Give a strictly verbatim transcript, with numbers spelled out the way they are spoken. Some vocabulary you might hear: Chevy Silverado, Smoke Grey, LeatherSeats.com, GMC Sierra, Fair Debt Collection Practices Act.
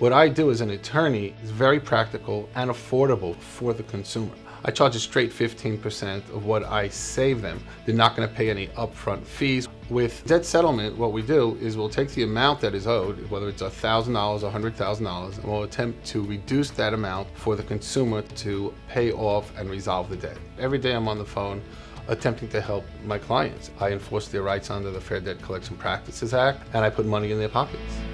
What I do as an attorney is very practical and affordable for the consumer. I charge a straight fifteen percent of what I save them. They're not going to pay any upfront fees. With debt settlement, what we do is we'll take the amount that is owed, whether it's one thousand dollars, one hundred thousand dollars, and we'll attempt to reduce that amount for the consumer to pay off and resolve the debt. Every day I'm on the phone attempting to help my clients. I enforce their rights under the Fair Debt Collection Practices Act, and I put money in their pockets.